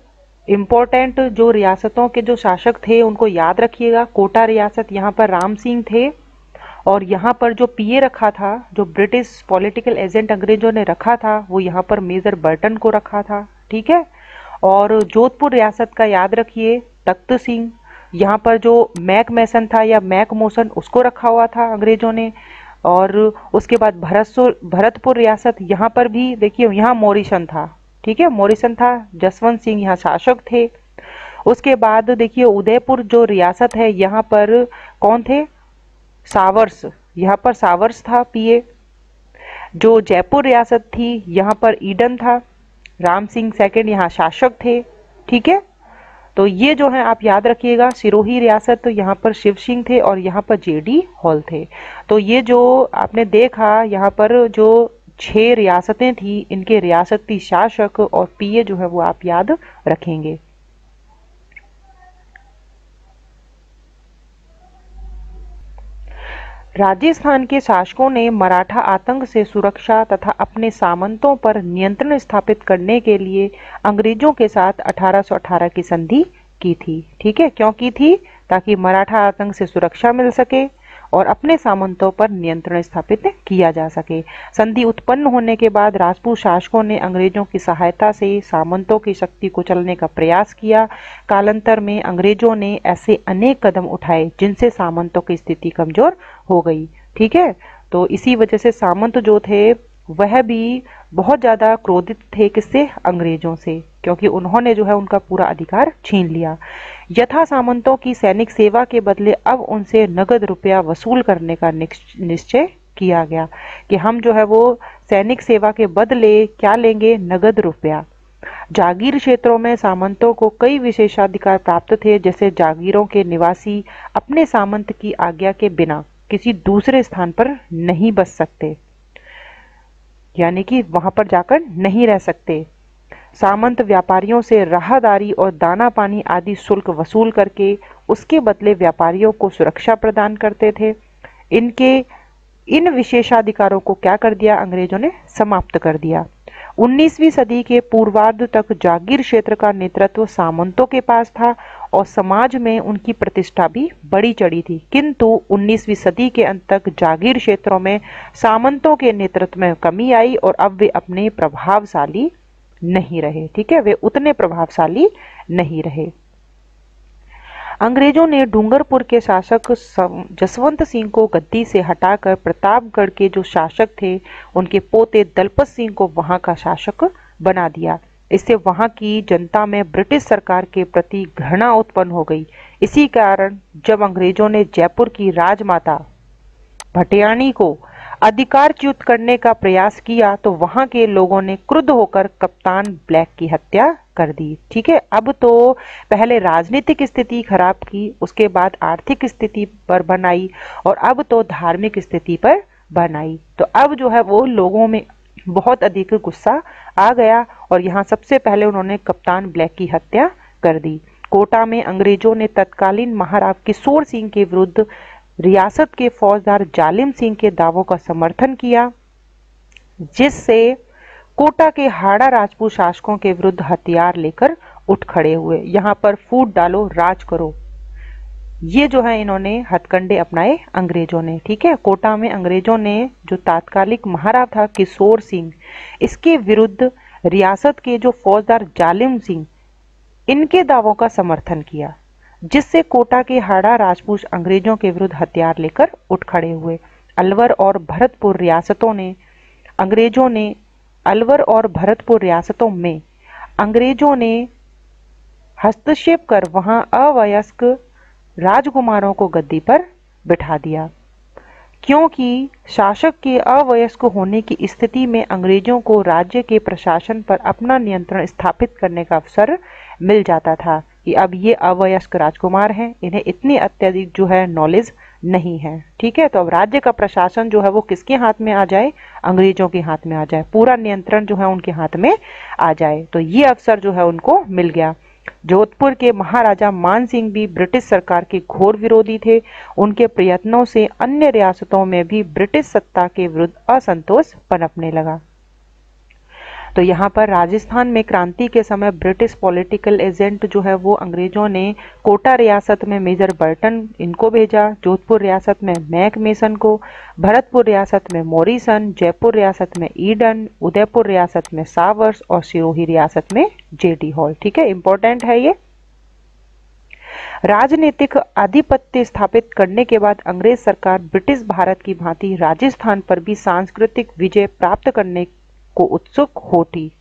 इम्पोर्टेंट जो रियासतों के जो शासक थे उनको याद रखिएगा। कोटा रियासत यहाँ पर राम सिंह थे और यहाँ पर जो पीए रखा था, जो ब्रिटिश पॉलिटिकल एजेंट अंग्रेजों ने रखा था, वो यहाँ पर मेजर बर्टन को रखा था, ठीक है। और जोधपुर रियासत का याद रखिए तख्त सिंह, यहाँ पर जो मैक मैसन था या मैक मोसन उसको रखा हुआ था अंग्रेजों ने। और उसके बाद भरतपुर रियासत, यहाँ पर भी देखिए यहाँ मॉरिसन था, ठीक है, मॉरिसन था। जसवंत सिंह यहाँ शासक थे। उसके बाद देखिए उदयपुर जो रियासत है यहाँ पर कौन थे, सावर्स, यहाँ पर सावर्स था पीए। जो जयपुर रियासत थी यहाँ पर ईडन था, राम सिंह सेकंड यहाँ शासक थे, ठीक है। तो ये जो है आप याद रखिएगा। सिरोही रियासत तो यहाँ पर शिव सिंह थे और यहाँ पर जे.डी. हॉल थे। तो ये जो आपने देखा यहाँ पर जो 6 रियासतें थी, इनके रियासती शासक और पीए जो है वो आप याद रखेंगे। राजस्थान के शासकों ने मराठा आतंक से सुरक्षा तथा अपने सामंतों पर नियंत्रण स्थापित करने के लिए अंग्रेजों के साथ 1818 की संधि की थी, ठीक है। क्यों की थी? ताकि मराठा आतंक से सुरक्षा मिल सके और अपने सामंतों पर नियंत्रण स्थापित किया जा सके। संधि उत्पन्न होने के बाद राजपूत शासकों ने अंग्रेजों की सहायता से सामंतों की शक्ति कुचलने का प्रयास किया। कालांतर में अंग्रेजों ने ऐसे अनेक कदम उठाए जिनसे सामंतों की स्थिति कमजोर हो गई, ठीक है। तो इसी वजह से सामंत जो थे वह भी बहुत ज़्यादा क्रोधित थे, किससे? अंग्रेजों से, क्योंकि उन्होंने जो है उनका पूरा अधिकार छीन लिया। यथा सामंतों की सैनिक सेवा के बदले अब उनसे नगद रुपया वसूल करने का निश्चय किया गया कि हम जो है वो सैनिक सेवा के बदले क्या लेंगे, नगद रुपया। जागीर क्षेत्रों में सामंतों को कई विशेषाधिकार प्राप्त थे, जैसे जागीरों के निवासी अपने सामंत की आज्ञा के बिना किसी दूसरे स्थान पर नहीं बस सकते, यानी कि वहां पर जाकर नहीं रह सकते। सामंत व्यापारियों से राहदारी और दाना पानी आदि शुल्क वसूल करके उसके बदले व्यापारियों को सुरक्षा प्रदान करते थे। इनके इन विशेषाधिकारों को क्या कर दिया अंग्रेजों ने, समाप्त कर दिया। 19वीं सदी के पूर्वार्ध तक जागीर क्षेत्र का नेतृत्व सामंतों के पास था और समाज में उनकी प्रतिष्ठा भी बढ़ी चढ़ी थी, किंतु 19वीं सदी के अंत तक जागीर क्षेत्रों में सामंतों के नेतृत्व में कमी आई और अब वे अपने प्रभावशाली नहीं रहे, ठीक है, वे उतने प्रभावशाली नहीं रहे। अंग्रेजों ने डूंगरपुर के शासक जसवंत सिंह को गद्दी से हटाकर प्रतापगढ़ के जो शासक थे उनके पोते दलपत सिंह को वहां का शासक बना दिया। इससे वहां की जनता में ब्रिटिश सरकार के प्रति घृणा उत्पन्न हो गई। इसी कारण जब अंग्रेजों ने जयपुर की राजमाता भटियाणी को अधिकारच्युत करने का प्रयास किया तो वहां के लोगों ने क्रुद्ध होकर कप्तान ब्लैक की हत्या कर दी, ठीक है। अब तो पहले राजनीतिक स्थिति खराब की, उसके बाद आर्थिक स्थिति पर बनाई और अब तो धार्मिक स्थिति पर बनाई। तो अब जो है वो लोगों में बहुत अधिक गुस्सा आ गया और यहाँ सबसे पहले उन्होंने कप्तान ब्लैक की हत्या कर दी। कोटा में अंग्रेजों ने तत्कालीन महाराजा किशोर सिंह के विरुद्ध रियासत के फौजदार जालिम सिंह के दावों का समर्थन किया, जिससे कोटा के हाड़ा राजपूत शासकों के विरुद्ध हथियार लेकर उठ खड़े हुए। यहाँ पर फूट डालो राज करो, ये जो है इन्होंने हथकंडे अपनाए अंग्रेजों ने, ठीक है। कोटा में अंग्रेजों ने जो तात्कालिक महाराजा था किशोर सिंह, इसके विरुद्ध रियासत के जो फौजदार जालिम सिंह, इनके दावों का समर्थन किया, जिससे कोटा के हाड़ा राजपूत अंग्रेजों के विरुद्ध हथियार लेकर उठ खड़े हुए। अलवर और भरतपुर रियासतों में अंग्रेजों ने हस्तक्षेप कर वहां अवयस्क राजकुमारों को गद्दी पर बिठा दिया, क्योंकि शासक के अवयस्क होने की स्थिति में अंग्रेजों को राज्य के प्रशासन पर अपना नियंत्रण स्थापित करने का अवसर मिल जाता था कि अब ये अवयस्क राजकुमार हैं, इन्हें इतनी अत्यधिक जो है नॉलेज नहीं है। ठीक है, तो अब राज्य का प्रशासन जो है वो किसके हाथ में आ जाए, अंग्रेजों के हाथ में आ जाए, पूरा नियंत्रण जो है उनके हाथ में आ जाए। तो ये अवसर जो है उनको मिल गया। जोधपुर के महाराजा मान सिंह भी ब्रिटिश सरकार के घोर विरोधी थे। उनके प्रयत्नों से अन्य रियासतों में भी ब्रिटिश सत्ता के विरुद्ध असंतोष पनपने लगा। तो यहाँ पर राजस्थान में क्रांति के समय ब्रिटिश पॉलिटिकल एजेंट जो है वो अंग्रेजों ने कोटा रियासत में मेजर बर्टन इनको भेजा, जोधपुर रियासत में मैक मेसन को, भरतपुर रियासत में मॉरिसन, जयपुर रियासत में ईडन, उदयपुर रियासत में सावर्स और सिरोही रियासत में जे.डी. हॉल। ठीक है, इंपॉर्टेंट है ये। राजनीतिक आधिपत्य स्थापित करने के बाद अंग्रेज सरकार ब्रिटिश भारत की भांति राजस्थान पर भी सांस्कृतिक विजय प्राप्त करने को उत्सुक होती।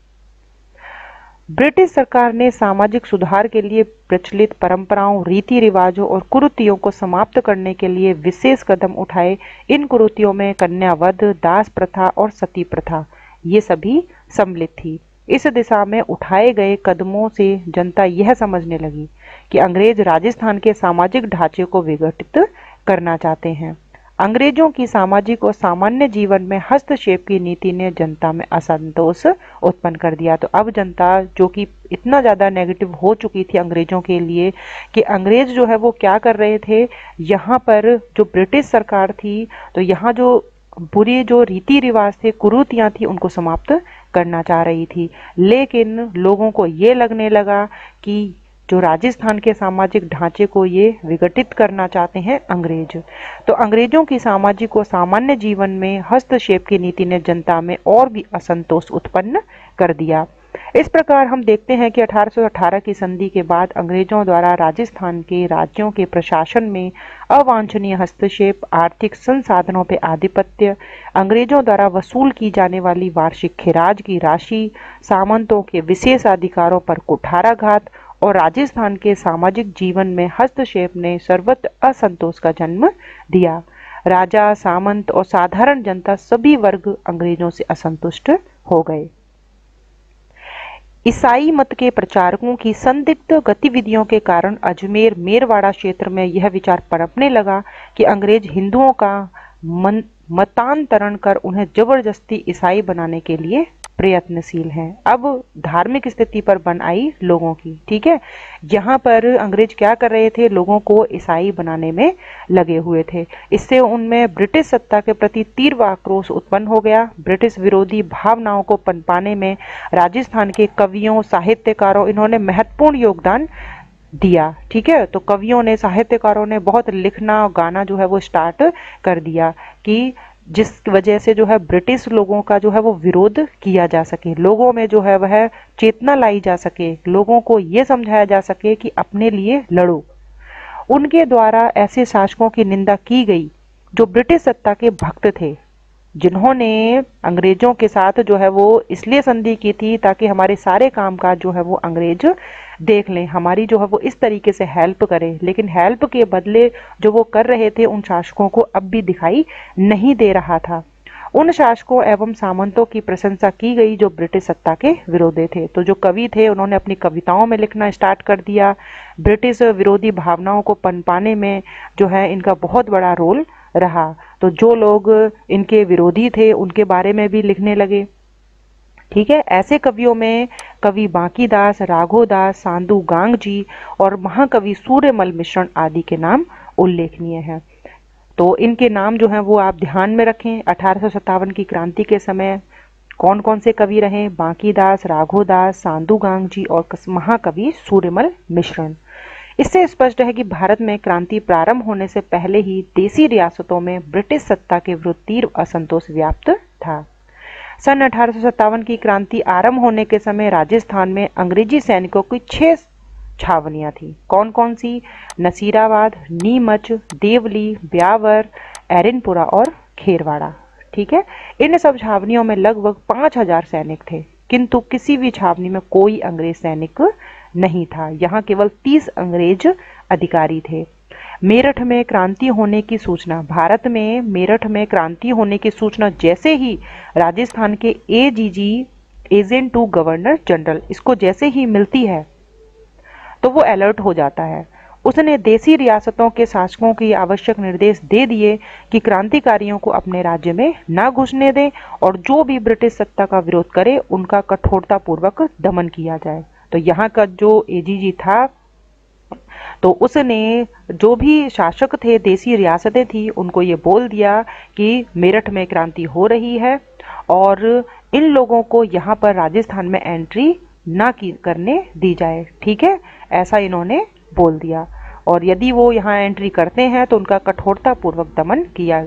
ब्रिटिश सरकार ने सामाजिक सुधार के लिए प्रचलित परंपराओं, रीति रिवाजों और कुरीतियों को समाप्त करने के लिए विशेष कदम उठाए। इन कुरीतियों में कन्यावध, दास प्रथा और सती प्रथा ये सभी सम्मिलित थी। इस दिशा में उठाए गए कदमों से जनता यह समझने लगी कि अंग्रेज राजस्थान के सामाजिक ढांचे को विघटित करना चाहते हैं। अंग्रेजों की सामाजिक और सामान्य जीवन में हस्तक्षेप की नीति ने जनता में असंतोष उत्पन्न कर दिया। तो अब जनता जो कि इतना ज़्यादा नेगेटिव हो चुकी थी अंग्रेजों के लिए कि अंग्रेज जो है वो क्या कर रहे थे, यहाँ पर जो ब्रिटिश सरकार थी तो यहाँ जो बुरे जो रीति रिवाज थे, कुरीतियाँ थी, उनको समाप्त करना चाह रही थी। लेकिन लोगों को ये लगने लगा कि जो राजस्थान के सामाजिक ढांचे को ये विघटित करना चाहते हैं अंग्रेज। तो अंग्रेजों की सामाजिक और सामान्य जीवन में हस्तक्षेप की नीति ने जनता में और भी असंतोष उत्पन्न कर दिया। इस प्रकार हम देखते हैं कि 1818 की संधि के बाद अंग्रेजों द्वारा राजस्थान के राज्यों के प्रशासन में अवांछनीय हस्तक्षेप, आर्थिक संसाधनों पर आधिपत्य, अंग्रेजों द्वारा वसूल की जाने वाली वार्षिक खिराज की राशि, सामंतों के विशेष अधिकारों पर कुठाराघात और राजस्थान के सामाजिक जीवन में हस्तक्षेप ने सर्वत्र असंतोष का जन्म दिया। राजा, सामंत और साधारण जनता सभी वर्ग अंग्रेजों से असंतुष्ट हो गए। ईसाई मत के प्रचारकों की संदिग्ध गतिविधियों के कारण अजमेर, मेरवाड़ा क्षेत्र में यह विचार पनपने लगा कि अंग्रेज हिंदुओं का मतांतरण कर उन्हें जबरदस्ती ईसाई बनाने के लिए प्रयत्नशील हैं। अब धार्मिक स्थिति पर बन आई लोगों की। ठीक है, यहाँ पर अंग्रेज क्या कर रहे थे, लोगों को ईसाई बनाने में लगे हुए थे। इससे उनमें ब्रिटिश सत्ता के प्रति तीव्र आक्रोश उत्पन्न हो गया। ब्रिटिश विरोधी भावनाओं को पनपाने में राजस्थान के कवियों, साहित्यकारों, इन्होंने महत्वपूर्ण योगदान दिया। ठीक है, तो कवियों ने, साहित्यकारों ने बहुत लिखना और गाना जो है वो स्टार्ट कर दिया कि जिस वजह से जो है ब्रिटिश लोगों का जो है वो विरोध किया जा सके, लोगों में जो है वह चेतना लाई जा सके, लोगों को ये समझाया जा सके कि अपने लिए लड़ो। उनके द्वारा ऐसे शासकों की निंदा की गई जो ब्रिटिश सत्ता के भक्त थे, जिन्होंने अंग्रेजों के साथ जो है वो इसलिए संधि की थी ताकि हमारे सारे कामकाज जो है वो अंग्रेज देख लें, हमारी जो है वो इस तरीके से हेल्प करें। लेकिन हेल्प के बदले जो वो कर रहे थे उन शासकों को अब भी दिखाई नहीं दे रहा था। उन शासकों एवं सामंतों की प्रशंसा की गई जो ब्रिटिश सत्ता के विरोधी थे। तो जो कवि थे उन्होंने अपनी कविताओं में लिखना स्टार्ट कर दिया। ब्रिटिश विरोधी भावनाओं को पनपाने में जो है इनका बहुत बड़ा रोल रहा। तो जो लोग इनके विरोधी थे उनके बारे में भी लिखने लगे। ठीक है, ऐसे कवियों में कवि बांकी दास, राघो दास, सांधु गांग जी और महाकवि सूर्यमल मिश्रण आदि के नाम उल्लेखनीय हैं। तो इनके नाम जो हैं वो आप ध्यान में रखें। 1857 की क्रांति के समय कौन कौन से कवि रहे, बांकी दास, राघो दास, सांधु गांग जी और महाकवि सूर्यमल मिश्रण। इससे स्पष्ट है कि भारत में क्रांति प्रारंभ होने से पहले ही देसी रियासतों में ब्रिटिश सत्ता के विरुद्ध तीव्र असंतोष व्याप्त था। सन 1857 की क्रांति आरंभ होने के समय राजस्थान में अंग्रेजी सैनिकों की 6 छावनियां थीं। कौन कौन सी, नसीराबाद, नीमच, देवली, ब्यावर, एरनपुरा और खेरवाड़ा। ठीक है, इन सब छावनियों में लगभग 5000 सैनिक थे। किंतु किसी भी छावनी में कोई अंग्रेज सैनिक नहीं था। यहाँ केवल 30 अंग्रेज अधिकारी थे। मेरठ में क्रांति होने की सूचना, भारत में मेरठ में क्रांति होने की सूचना जैसे ही राजस्थान के AGG agent to governor general इसको जैसे ही मिलती है तो वो अलर्ट हो जाता है। उसने देसी रियासतों के शासकों की आवश्यक निर्देश दे दिए कि क्रांतिकारियों को अपने राज्य में ना घुसने दें और जो भी ब्रिटिश सत्ता का विरोध करे उनका कठोरतापूर्वक दमन किया जाए। तो यहाँ का जो एजीजी था तो उसने जो भी शासक थे, देसी रियासतें थी, उनको ये बोल दिया कि मेरठ में क्रांति हो रही है और इन लोगों को यहाँ पर राजस्थान में एंट्री ना करने दी जाए। ठीक है, ऐसा इन्होंने बोल दिया और यदि वो यहाँ एंट्री करते हैं तो उनका कठोरतापूर्वक दमन किया।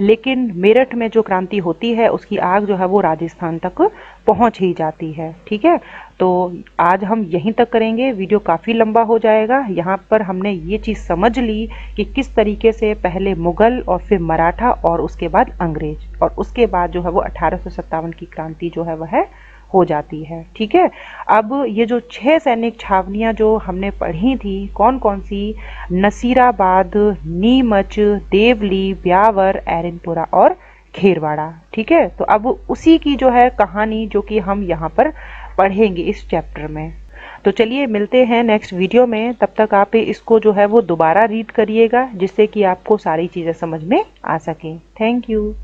लेकिन मेरठ में जो क्रांति होती है उसकी आग जो है वो राजस्थान तक पहुँच ही जाती है। ठीक है, तो आज हम यहीं तक करेंगे, वीडियो काफ़ी लंबा हो जाएगा। यहाँ पर हमने ये चीज़ समझ ली कि किस तरीके से पहले मुग़ल और फिर मराठा और उसके बाद अंग्रेज और उसके बाद जो है वो 1857 की क्रांति जो है वह हो जाती है। ठीक है, अब ये जो 6 सैनिक छावनियाँ जो हमने पढ़ी थी कौन कौन सी, नसीराबाद, नीमच, देवली, ब्यावर, एरनपुरा और खेरवाड़ा। ठीक है, तो अब उसी की जो है कहानी जो कि हम यहाँ पर पढ़ेंगे इस चैप्टर में। तो चलिए मिलते हैं नेक्स्ट वीडियो में, तब तक आप इसको जो है वो दोबारा रीड करिएगा जिससे कि आपको सारी चीज़ें समझ में आ सकें। Thank you.